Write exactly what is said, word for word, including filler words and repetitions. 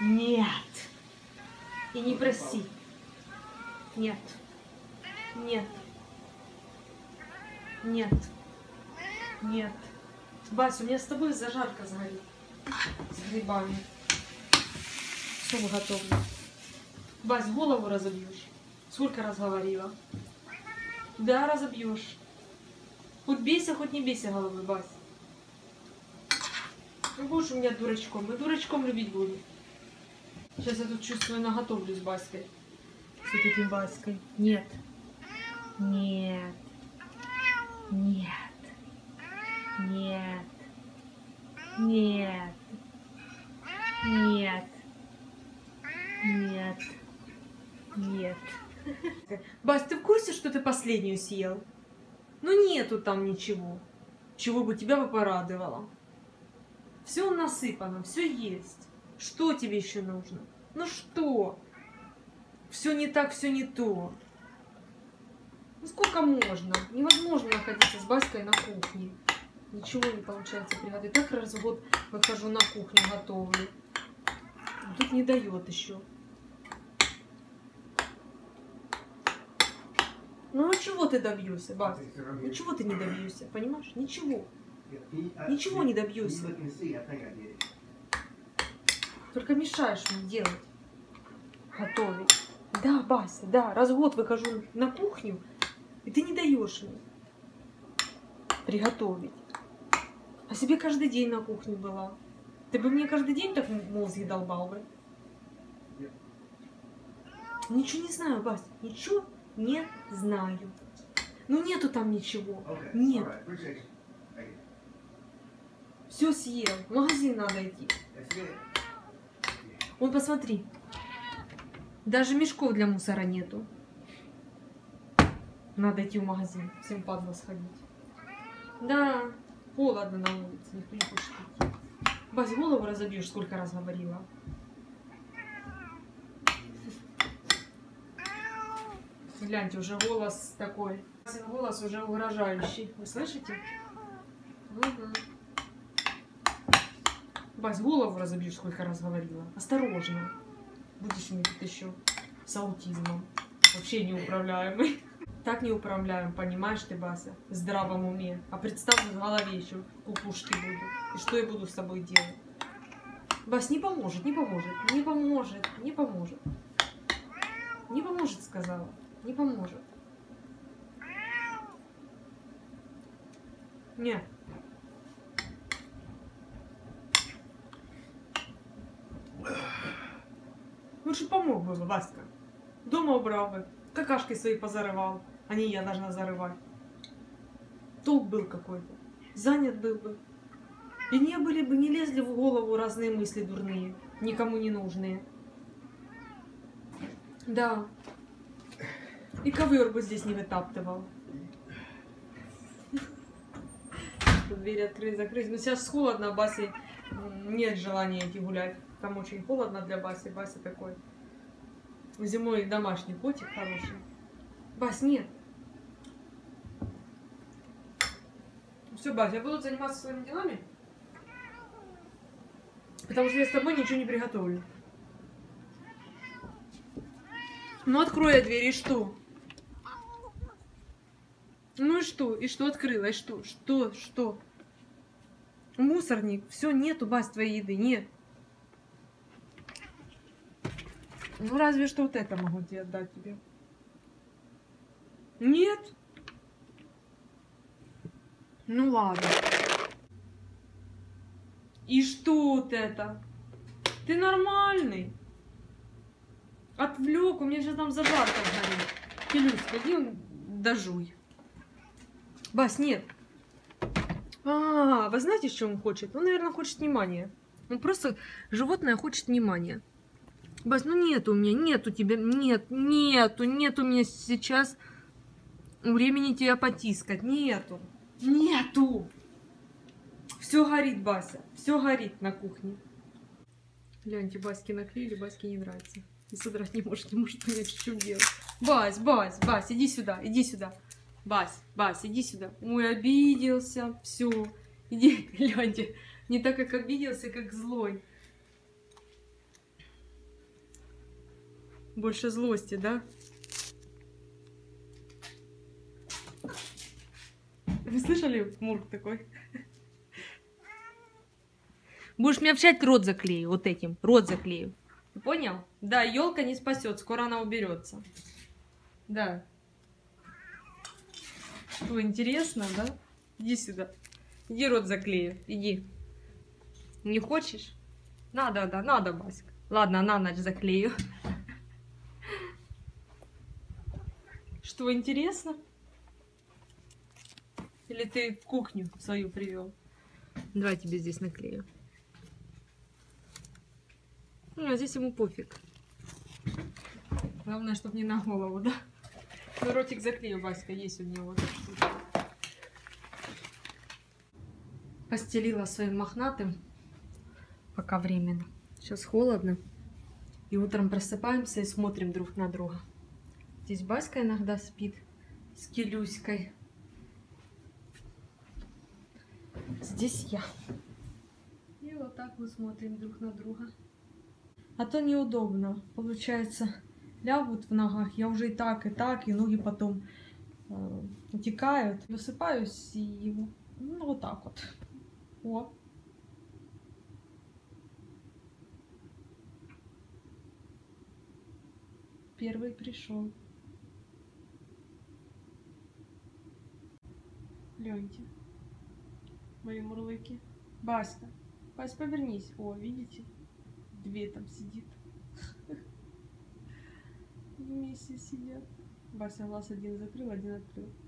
Нет. И не проси. Нет. Нет. Нет. Нет. Бася, у меня с тобой зажарка сгорит. С грибами. Все готовлю. Бась, голову разобьешь. Сколько раз говорила? Да, разобьешь. Хоть бейся, хоть не бейся головы, Бась. Ты будешь у меня дурачком. И дурачком любить буду. Сейчас я тут чувствую, наготовлю с Баськой. С этой Баськой. Нет. Нет. Нет. Нет. Нет. Нет. Нет. Нет. Бась, ты в курсе, что ты последнюю съел? Ну нету там ничего, чего бы тебя бы порадовало. Все насыпано, все есть. Что тебе еще нужно? Ну что? Все не так, все не то. Ну сколько можно? Невозможно находиться с Баськой на кухне. Ничего не получается приготовить. Так раз в год выхожу на кухню, готовлю. Тут не дает еще. Ну а чего ты добьешься, Бася? Ну чего ты не добьешься, понимаешь? Ничего. Ничего не добьешься. Только мешаешь мне делать. Готовить. Да, Бася, да. Раз в год выхожу на кухню, и ты не даешь мне приготовить. А себе каждый день на кухне была. Ты бы мне каждый день так мозги долбал бы. Ничего не знаю, Бася. Ничего не знаю. Ну нету там ничего. Okay. Нет. Right. Все съел. В магазин надо идти. Вот посмотри. Даже мешков для мусора нету. Надо идти в магазин. Всем падло сходить. Да. Холодно на улице. Никто не хочет идти. Бась, голову разобьешь, сколько раз говорила. Гляньте, уже голос такой. Голос уже угрожающий. Вы слышите? Угу. Бась, голову разобьешь, сколько раз говорила. Осторожно. Будешь у меня тут еще с аутизмом. Вообще неуправляемый. Так неуправляем, понимаешь ты, Бася? В здравом уме. А представь, в голове еще кукушки будут. И что я буду с тобой делать? Бась, не поможет, не поможет. Не поможет, не поможет. Не поможет, сказала. Не поможет. Нет. Лучше помог бы, Васька. Дома убрал бы. Какашки свои позарывал. А не я должна зарывать. Толк был какой-то. Занят был бы. И не были бы, не лезли в голову разные мысли дурные. Никому не нужные. Да. И ковер бы здесь не вытаптывал. Дверь открыть, закрыть. Но сейчас холодно, Басе нет желания идти гулять. Там очень холодно для Баси. Бася такой зимой домашний котик хороший. Бас, нет. Все, Бася, я буду заниматься своими делами. Потому что я с тобой ничего не приготовлю. Ну открой я дверь, и что? Ну и что? И что открыла? И что? Что? Что? Мусорник. Все, нету, Бась, твоей еды. Нет. Ну разве что вот это могу тебе отдать тебе. Нет. Ну ладно. И что вот это? Ты нормальный. Отвлек, у меня сейчас там зажарка горит. Пилюсь, пойди дожуй. Бас, нет. А, вы знаете, что он хочет? Он, наверное, хочет внимания. Он просто, животное хочет внимания. Бас, ну нет у меня, нет у тебя, нет, нету, нет у меня сейчас времени тебя потискать. Нету, нету. Все горит, Бася, все горит на кухне. Гляньте, Баське наклеили, Баське не нравится. И содрать не может, не может понять, что делать. Бась, Бась, Бась, иди сюда, иди сюда. Бась, Бась, иди сюда. Ой, обиделся, все. Иди, гляньте, не так, как обиделся, как злой. Больше злости, да? Вы слышали мурк такой? Будешь мне общать, рот заклею вот этим. Рот заклею. Ты понял? Да, елка не спасет, скоро она уберется. Да. Что, интересно, да? Иди сюда. Иди рот заклею, иди. Не хочешь? Надо, да, надо, Басик. Ладно, на ночь заклею. Что, интересно? Или ты в кухню свою привел? Давай тебе здесь наклею. Ну, а здесь ему пофиг. Главное, чтобы не на голову, да? Ну, ротик заклею, Васька, есть у него. Постелила своим мохнатым. Пока временно. Сейчас холодно. И утром просыпаемся и смотрим друг на друга. Здесь Баська иногда спит с Келюськой. Здесь я. И вот так мы смотрим друг на друга. А то неудобно. Получается, лягут в ногах. Я уже и так, и так, и ноги потом э, утекают. Высыпаюсь и ну, вот так вот. О. Первый пришел. Леньки. Мои мурлыки. Баська. Бась, повернись. О, видите? Две там сидит. Вместе сидят. Бася глаз один закрыл, один открыл.